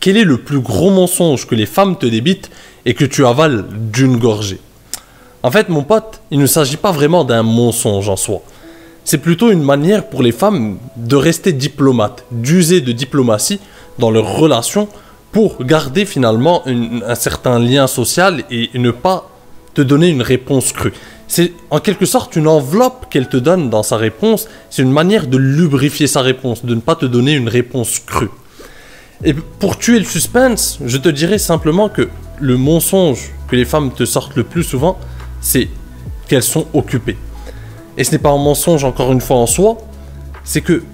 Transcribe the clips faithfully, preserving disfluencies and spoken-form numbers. Quel est le plus gros mensonge que les femmes te débitent et que tu avales d'une gorgée? En fait, mon pote, il ne s'agit pas vraiment d'un mensonge en soi. C'est plutôt une manière pour les femmes de rester diplomates, d'user de diplomatie dans leurs relations pour garder finalement une, un certain lien social et ne pas te donner une réponse crue. C'est en quelque sorte une enveloppe qu'elle te donne dans sa réponse, c'est une manière de lubrifier sa réponse, de ne pas te donner une réponse crue. Et pour tuer le suspense, je te dirais simplement que le mensonge que les femmes te sortent le plus souvent, c'est qu'elles sont occupées. Et ce n'est pas un mensonge encore une fois en soi, c'est que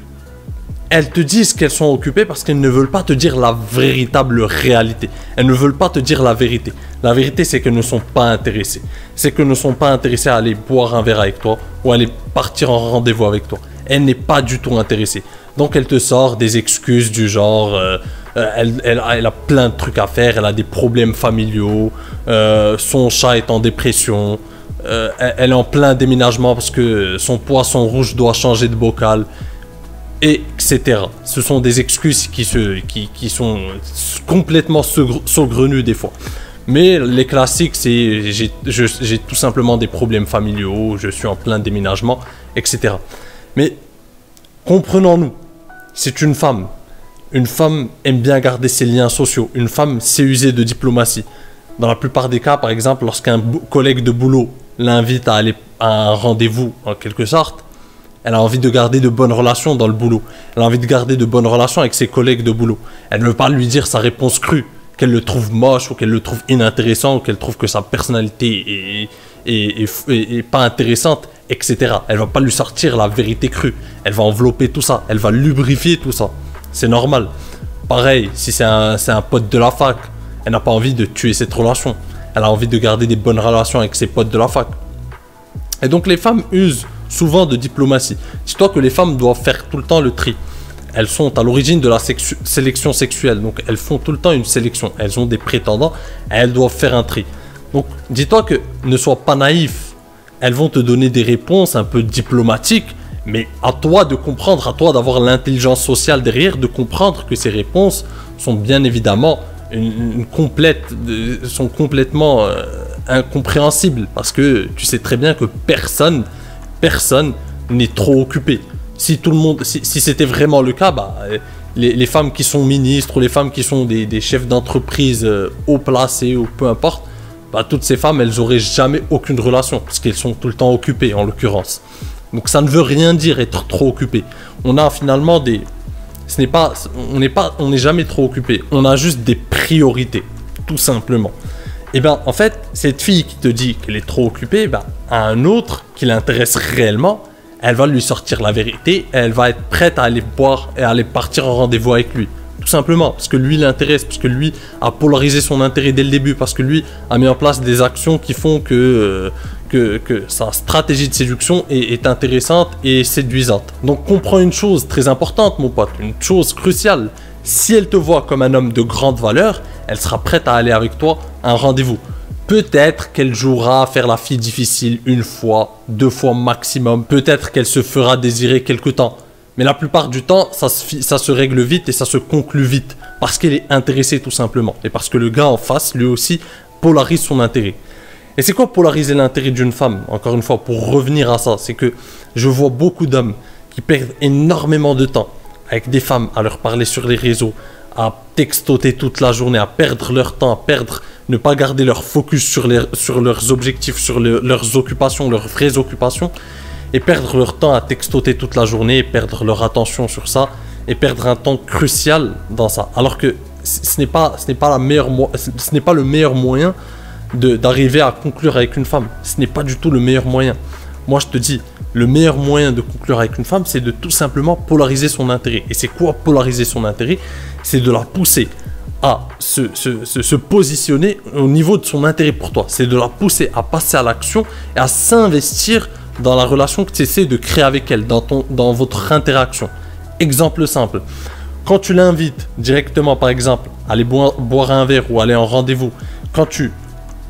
elles te disent qu'elles sont occupées parce qu'elles ne veulent pas te dire la véritable réalité. Elles ne veulent pas te dire la vérité. La vérité, c'est qu'elles ne sont pas intéressées. C'est qu'elles ne sont pas intéressées à aller boire un verre avec toi ou à aller partir en rendez-vous avec toi. Elle n'est pas du tout intéressée. Donc elle te sort des excuses du genre, euh, elle, elle, elle a plein de trucs à faire, elle a des problèmes familiaux, euh, son chat est en dépression, euh, elle, elle est en plein déménagement parce que son poisson rouge doit changer de bocal, et cetera. Ce sont des excuses qui, se, qui, qui sont complètement saugrenues des fois. Mais les classiques, c'est j'ai, j'ai tout simplement des problèmes familiaux, je suis en plein déménagement, et cetera. Mais comprenons-nous, c'est une femme. Une femme aime bien garder ses liens sociaux. Une femme sait user de diplomatie. Dans la plupart des cas, par exemple, lorsqu'un collègue de boulot l'invite à aller à un rendez-vous, en quelque sorte, elle a envie de garder de bonnes relations dans le boulot. Elle a envie de garder de bonnes relations avec ses collègues de boulot. Elle ne veut pas lui dire sa réponse crue, qu'elle le trouve moche ou qu'elle le trouve inintéressant ou qu'elle trouve que sa personnalité est, est, est, est, est pas intéressante, et cetera. Elle va pas lui sortir la vérité crue. Elle va envelopper tout ça. Elle va lubrifier tout ça. C'est normal. Pareil, si c'est un, c'est un pote de la fac, elle n'a pas envie de tuer cette relation. Elle a envie de garder des bonnes relations avec ses potes de la fac. Et donc les femmes usent souvent de diplomatie. Dis-toi que les femmes doivent faire tout le temps le tri. Elles sont à l'origine de la sexu- sélection sexuelle. Donc elles font tout le temps une sélection. Elles ont des prétendants et elles doivent faire un tri. Donc dis-toi que ne sois pas naïf. Elles vont te donner des réponses un peu diplomatiques, mais à toi de comprendre, à toi d'avoir l'intelligence sociale derrière, de comprendre que ces réponses sont bien évidemment une, une complète, sont complètement euh, incompréhensibles, parce que tu sais très bien que personne, personne n'est trop occupé. Si tout le monde, si, si c'était vraiment le cas, bah, les, les femmes qui sont ministres ou les femmes qui sont des, des chefs d'entreprise euh, haut placés ou peu importe, bah, toutes ces femmes, elles n'auraient jamais aucune relation parce qu'elles sont tout le temps occupées en l'occurrence. Donc ça ne veut rien dire être trop occupé. On a finalement des... Ce n'est pas... On n'est pas... On n'est jamais trop occupé. On a juste des priorités, tout simplement. Et bien en fait, cette fille qui te dit qu'elle est trop occupée, bah, à un autre qui l'intéresse réellement, elle va lui sortir la vérité, elle va être prête à aller boire et à aller partir en rendez-vous avec lui. Tout simplement, parce que lui l'intéresse, parce que lui a polarisé son intérêt dès le début, parce que lui a mis en place des actions qui font que, euh, que, que sa stratégie de séduction est, est intéressante et séduisante. Donc comprends une chose très importante, mon pote, une chose cruciale. Si elle te voit comme un homme de grande valeur, elle sera prête à aller avec toi à un rendez-vous. Peut-être qu'elle jouera à faire la fille difficile une fois, deux fois maximum. Peut-être qu'elle se fera désirer quelque temps. Mais la plupart du temps, ça se, ça se règle vite et ça se conclut vite. Parce qu'elle est intéressée tout simplement. Et parce que le gars en face, lui aussi, polarise son intérêt. Et c'est quoi polariser l'intérêt d'une femme? Encore une fois, pour revenir à ça, c'est que je vois beaucoup d'hommes qui perdent énormément de temps avec des femmes à leur parler sur les réseaux, à textoter toute la journée, à perdre leur temps, à perdre, ne pas garder leur focus sur, les, sur leurs objectifs, sur le, leurs occupations, leurs vraies occupations. Et perdre leur temps à textoter toute la journée, et perdre leur attention sur ça, et perdre un temps crucial dans ça. Alors que ce n'est pas, ce n'est pas la meilleure, ce n'est pas le meilleur moyen de, d'arriver à conclure avec une femme. Ce n'est pas du tout le meilleur moyen. Moi, je te dis, le meilleur moyen de conclure avec une femme, c'est de tout simplement polariser son intérêt. Et c'est quoi polariser son intérêt? C'est de la pousser à se, se, se, se positionner au niveau de son intérêt pour toi. C'est de la pousser à passer à l'action et à s'investir dans la relation que tu essaies de créer avec elle, dans, ton, dans votre interaction. Exemple simple, Quand tu l'invites directement, par exemple, à aller boire, boire un verre ou aller en rendez-vous, quand tu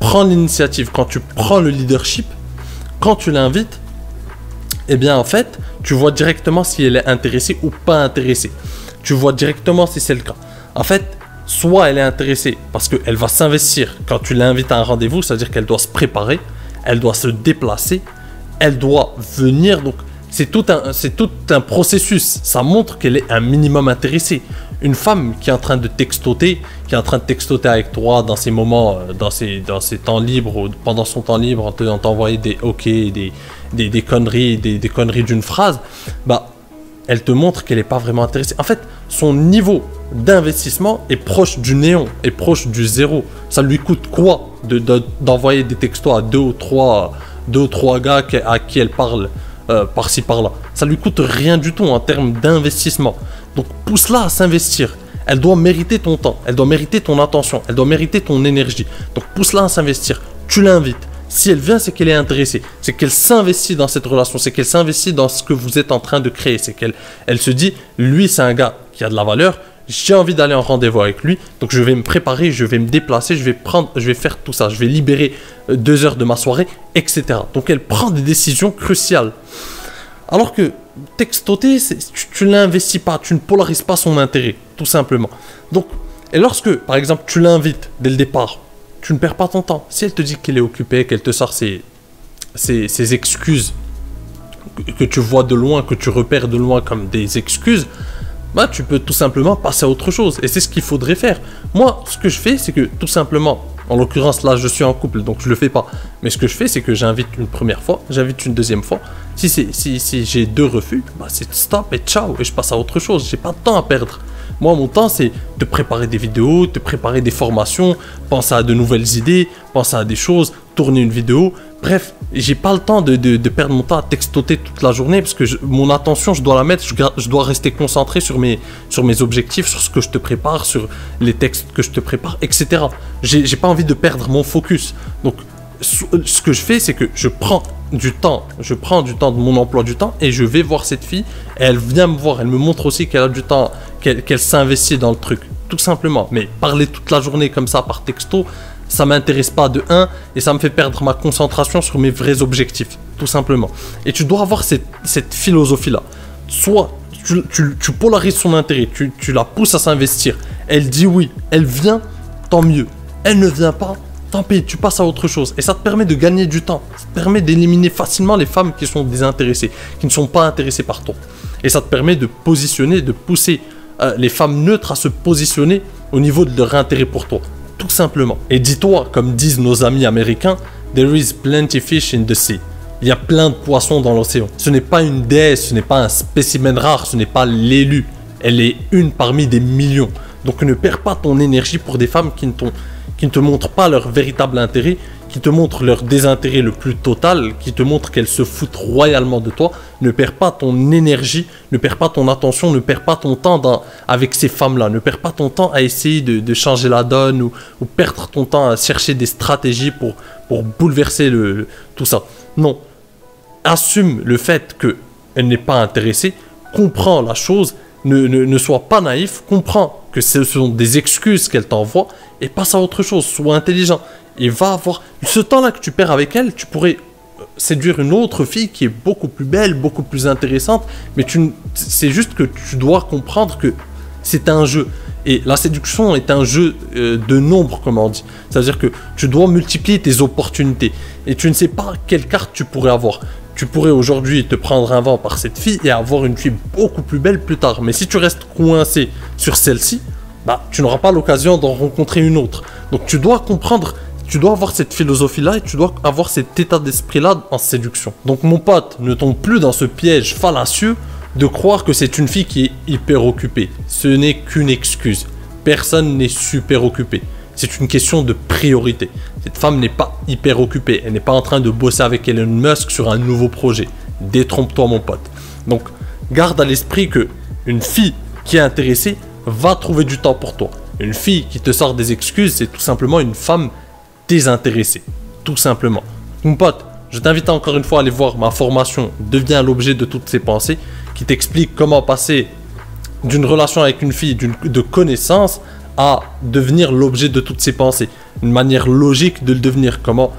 prends l'initiative, quand tu prends le leadership, quand tu l'invites, eh bien, en fait, tu vois directement si elle est intéressée ou pas intéressée. Tu vois directement si c'est le cas. En fait, soit elle est intéressée parce qu'elle va s'investir quand tu l'invites à un rendez-vous, c'est-à-dire qu'elle doit se préparer, elle doit se déplacer, elle doit venir. Donc, c'est tout un, c'est tout un processus. Ça montre qu'elle est un minimum intéressée. Une femme qui est en train de textoter, qui est en train de textoter avec toi dans ses moments, dans ses, dans ses temps libres, ou pendant son temps libre, en t'envoyant des OK, des, des, des conneries, des, des conneries d'une phrase, bah, elle te montre qu'elle n'est pas vraiment intéressée. En fait, son niveau d'investissement est proche du néant, est proche du zéro. Ça lui coûte quoi de, de, d'envoyer des textos à deux ou trois, deux ou trois gars à qui elle parle euh, par-ci, par-là? Ça lui coûte rien du tout en termes d'investissement. Donc, pousse-la à s'investir. Elle doit mériter ton temps, elle doit mériter ton attention, elle doit mériter ton énergie. Donc, pousse-la à s'investir. Tu l'invites. Si elle vient, c'est qu'elle est intéressée, c'est qu'elle s'investit dans cette relation, c'est qu'elle s'investit dans ce que vous êtes en train de créer, c'est qu'elle elle se dit, lui, c'est un gars qui a de la valeur, j'ai envie d'aller en rendez-vous avec lui, donc je vais me préparer, je vais me déplacer, je vais, prendre, je vais faire tout ça, je vais libérer deux heures de ma soirée, et cetera. Donc, elle prend des décisions cruciales. Alors que textoter, tu, tu l'investis pas, tu ne polarises pas son intérêt, tout simplement. Donc, et lorsque, par exemple, tu l'invites dès le départ, tu ne perds pas ton temps. Si elle te dit qu'elle est occupée, qu'elle te sort ses, ses, ses excuses que, que tu vois de loin, que tu repères de loin comme des excuses, bah, tu peux tout simplement passer à autre chose. Et c'est ce qu'il faudrait faire. Moi, ce que je fais, c'est que tout simplement, en l'occurrence, là, je suis en couple, donc je ne le fais pas. Mais ce que je fais, c'est que j'invite une première fois, j'invite une deuxième fois. Si, si, si j'ai deux refus, bah, c'est stop et ciao. Et je passe à autre chose. Je n'ai pas de temps à perdre. Moi, mon temps, c'est de préparer des vidéos, de préparer des formations, penser à de nouvelles idées, penser à des choses, tourner une vidéo. Bref, j'ai pas le temps de, de, de perdre mon temps à textoter toute la journée parce que je, mon attention, je dois la mettre, je, je dois rester concentré sur mes, sur mes objectifs, sur ce que je te prépare, sur les textes que je te prépare, et cetera. J'ai, j'ai pas envie de perdre mon focus. Donc, ce que je fais, c'est que je prends du temps, je prends du temps de mon emploi du temps et je vais voir cette fille. Elle vient me voir, elle me montre aussi qu'elle a du temps, qu'elle qu'elle s'investit dans le truc, tout simplement. Mais parler toute la journée comme ça par texto, ça m'intéresse pas de un et ça me fait perdre ma concentration sur mes vrais objectifs, tout simplement. Et tu dois avoir cette, cette philosophie-là. Soit tu, tu, tu polarises son intérêt, tu, tu la pousses à s'investir. Elle dit oui, elle vient, tant mieux. Elle ne vient pas, tant pis, tu passes à autre chose. Et ça te permet de gagner du temps. Ça te permet d'éliminer facilement les femmes qui sont désintéressées, qui ne sont pas intéressées par toi. Et ça te permet de positionner, de pousser euh, les femmes neutres à se positionner au niveau de leur intérêt pour toi, tout simplement. Et dis-toi, comme disent nos amis américains, « There is plenty fish in the sea ». Il y a plein de poissons dans l'océan. Ce n'est pas une déesse, ce n'est pas un spécimen rare, ce n'est pas l'élu. Elle est une parmi des millions. Donc ne perds pas ton énergie pour des femmes qui ne t'ont... qui ne te montrent pas leur véritable intérêt, qui te montrent leur désintérêt le plus total, qui te montrent qu'elles se foutent royalement de toi. Ne perds pas ton énergie, ne perds pas ton attention, ne perds pas ton temps dans, avec ces femmes-là. Ne perds pas ton temps à essayer de, de changer la donne ou, ou perdre ton temps à chercher des stratégies pour, pour bouleverser le, le, tout ça. Non, assume le fait qu'elle n'est pas intéressée, comprends la chose, ne, ne, ne sois pas naïf, comprends que ce sont des excuses qu'elle t'envoie, et passe à autre chose, sois intelligent. Et va avoir... Ce temps-là que tu perds avec elle, tu pourrais séduire une autre fille qui est beaucoup plus belle, beaucoup plus intéressante, mais tu... c'est juste que tu dois comprendre que c'est un jeu. Et la séduction est un jeu euh, de nombre, comme on dit. C'est-à-dire que tu dois multiplier tes opportunités. Et tu ne sais pas quelle carte tu pourrais avoir. Tu pourrais aujourd'hui te prendre un vent par cette fille et avoir une fille beaucoup plus belle plus tard. Mais si tu restes coincé sur celle-ci, bah, tu n'auras pas l'occasion d'en rencontrer une autre. Donc tu dois comprendre, tu dois avoir cette philosophie-là et tu dois avoir cet état d'esprit-là en séduction. Donc mon pote, ne tombe plus dans ce piège fallacieux de croire que c'est une fille qui est hyper occupée. Ce n'est qu'une excuse. Personne n'est super occupé. C'est une question de priorité. Cette femme n'est pas hyper occupée. Elle n'est pas en train de bosser avec Elon Musk sur un nouveau projet. Détrompe-toi, mon pote. Donc garde à l'esprit que une fille qui est intéressée va trouver du temps pour toi. Une fille qui te sort des excuses, c'est tout simplement une femme désintéressée. Tout simplement. Mon pote, je t'invite encore une fois à aller voir ma formation « Deviens l'objet de toutes ses pensées » qui t'explique comment passer d'une relation avec une fille, d'une, de connaissance, à devenir l'objet de toutes ses pensées. Une manière logique de le devenir. Comment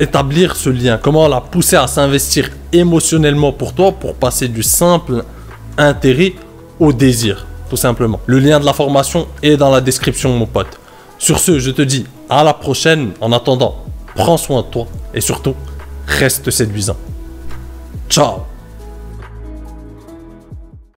établir ce lien? Comment la pousser à s'investir émotionnellement pour toi pour passer du simple intérêt au désir, tout simplement. Le lien de la formation est dans la description, mon pote. Sur ce, je te dis à la prochaine. En attendant, prends soin de toi et surtout, reste séduisant. Ciao!